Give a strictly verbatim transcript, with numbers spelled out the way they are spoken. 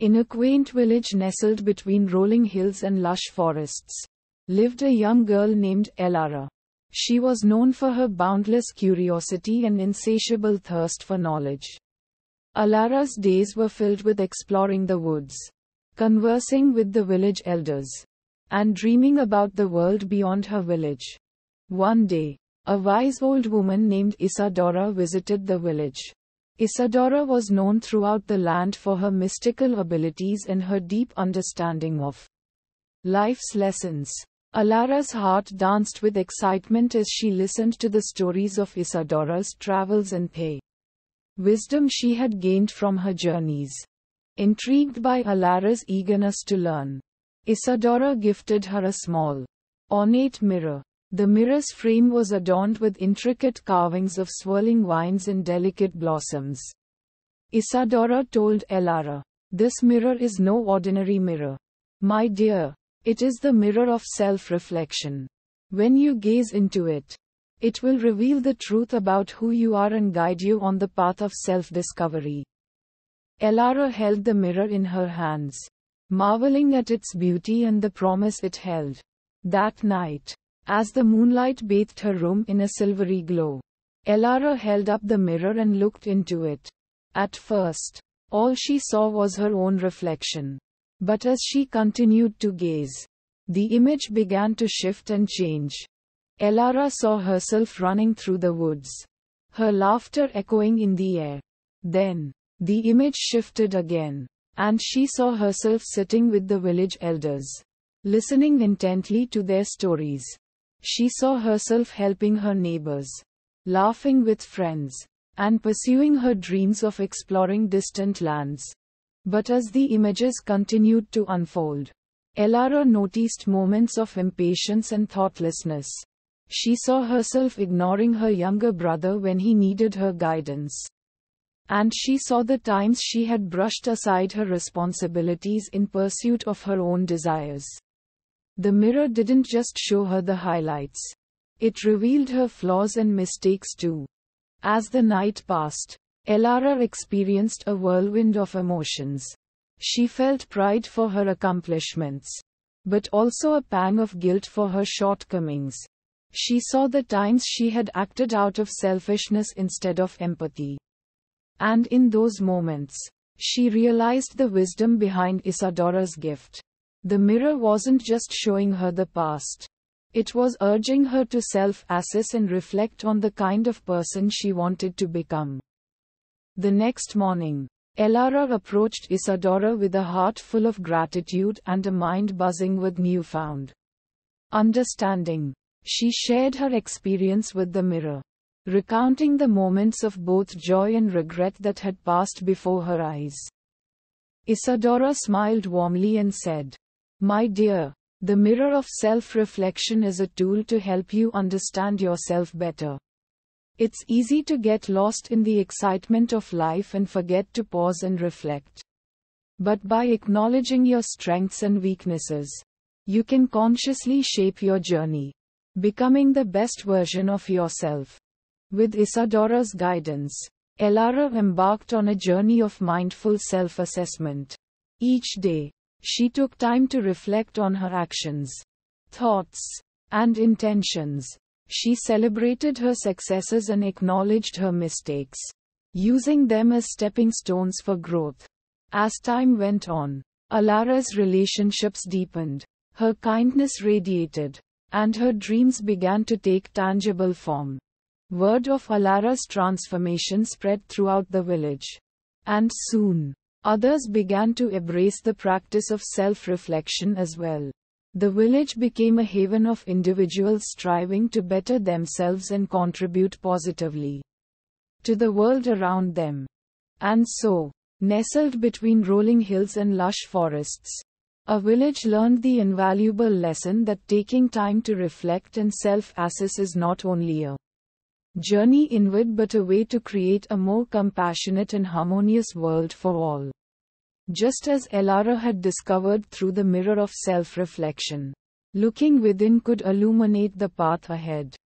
In a quaint village nestled between rolling hills and lush forests, lived a young girl named Elara. She was known for her boundless curiosity and insatiable thirst for knowledge. Elara's days were filled with exploring the woods, conversing with the village elders, and dreaming about the world beyond her village. One day, a wise old woman named Isadora visited the village. Isadora was known throughout the land for her mystical abilities and her deep understanding of life's lessons. Elara's heart danced with excitement as she listened to the stories of Isadora's travels and the wisdom she had gained from her journeys. Intrigued by Elara's eagerness to learn, Isadora gifted her a small, ornate mirror. The mirror's frame was adorned with intricate carvings of swirling vines and delicate blossoms. Isadora told Elara, "This mirror is no ordinary mirror, my dear. It is the mirror of self-reflection. When you gaze into it, it will reveal the truth about who you are and guide you on the path of self-discovery." Elara held the mirror in her hands, marveling at its beauty and the promise it held. That night, as the moonlight bathed her room in a silvery glow, Elara held up the mirror and looked into it. At first, all she saw was her own reflection. But as she continued to gaze, the image began to shift and change. Elara saw herself running through the woods, her laughter echoing in the air. Then, the image shifted again, and she saw herself sitting with the village elders, listening intently to their stories. She saw herself helping her neighbors, laughing with friends, and pursuing her dreams of exploring distant lands. But as the images continued to unfold, Elara noticed moments of impatience and thoughtlessness. She saw herself ignoring her younger brother when he needed her guidance. And she saw the times she had brushed aside her responsibilities in pursuit of her own desires. The mirror didn't just show her the highlights. It revealed her flaws and mistakes too. As the night passed, Elara experienced a whirlwind of emotions. She felt pride for her accomplishments, but also a pang of guilt for her shortcomings. She saw the times she had acted out of selfishness instead of empathy. And in those moments, she realized the wisdom behind Isadora's gift. The mirror wasn't just showing her the past. It was urging her to self-assess and reflect on the kind of person she wanted to become. The next morning, Elara approached Isadora with a heart full of gratitude and a mind buzzing with newfound understanding. She shared her experience with the mirror, recounting the moments of both joy and regret that had passed before her eyes. Isadora smiled warmly and said, "My dear, the mirror of self-reflection is a tool to help you understand yourself better. It's easy to get lost in the excitement of life and forget to pause and reflect. But by acknowledging your strengths and weaknesses, you can consciously shape your journey, becoming the best version of yourself." With Isadora's guidance, Elara embarked on a journey of mindful self-assessment. Each day, she took time to reflect on her actions, thoughts, and intentions. She celebrated her successes and acknowledged her mistakes, using them as stepping stones for growth. As time went on, Elara's relationships deepened, her kindness radiated, and her dreams began to take tangible form. Word of Elara's transformation spread throughout the village, and soon, others began to embrace the practice of self-reflection as well. The village became a haven of individuals striving to better themselves and contribute positively to the world around them. And so, nestled between rolling hills and lush forests, a village learned the invaluable lesson that taking time to reflect and self-assess is not only a journey inward but a way to create a more compassionate and harmonious world for all. Just as Elara had discovered through the mirror of self-reflection, looking within could illuminate the path ahead.